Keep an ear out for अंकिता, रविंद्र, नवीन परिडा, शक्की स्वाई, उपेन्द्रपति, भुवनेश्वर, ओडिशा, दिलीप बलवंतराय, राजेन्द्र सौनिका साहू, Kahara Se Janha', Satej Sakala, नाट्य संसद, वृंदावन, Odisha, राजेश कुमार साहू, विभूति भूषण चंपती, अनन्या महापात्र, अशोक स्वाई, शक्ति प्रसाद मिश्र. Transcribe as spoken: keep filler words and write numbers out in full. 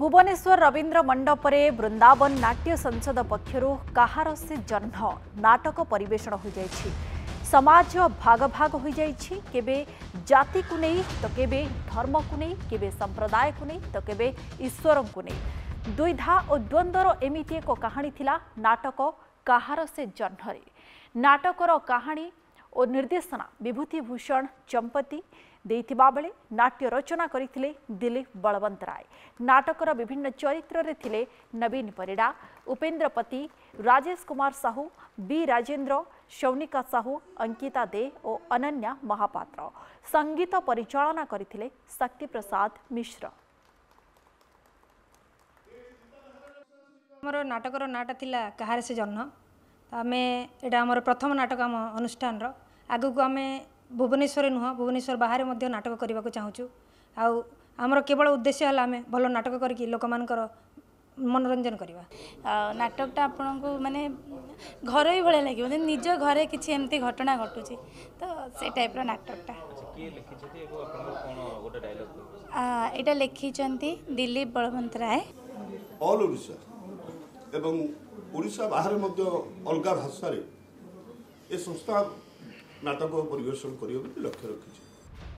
भुवनेश्वर रविंद्र मंडप रे वृंदावन नाट्य संसद पक्षर कहार से जह्न नाटक परिवेषण हो जाएगी। समाज भाग भाग हो जाएगी, केबे जाति को नहीं तो केबे धर्म को नहीं, केबे संप्रदाय को नहीं तो केबे ईश्वर को नहीं। द्विधा और द्वंद्वर एमती एक कहानी थिला नाटक कहार से जह्न रे। नाटकर कहानी और निर्देशना विभूति भूषण चंपती देथिबा बेले नाट्य रचना करथिले दिलीप बलवंतराय। नाटकर विभिन्न चरित्र रे थिले नवीन परिडा, उपेन्द्रपति, राजेश कुमार साहू, बी राजेन्द्र, सौनिका साहू, अंकिता दे और अनन्या महापात्र। संगीत परिचालना करथिले शक्ति प्रसाद मिश्र। हमरो नाटकर नाट थिला कहार से जन्म। आमे एडा हमर प्रथम नाटक हम अनुष्ठान रो। आगु को आमे भुवनेश्वर नुह भुवनेश्वर बाहर मध्य नाटक करने को चाहूँ। आउ आमर केवल उद्देश्य है आम भल नाटक करके लोक मान मनोरंजन करवा। नाटकटा आपण को माने घर ही भाया लगे, मतलब निज घरे किसी एमती घटना घटुची तो से टाइप नाटकटा यहाँ लिखी दिलीप बलवंतराय। ऑल ओडिशा एवं ओडिशा बाहर अलग भाषा संस्था नाटक परिवेषण करियो लक्ष्य रखी।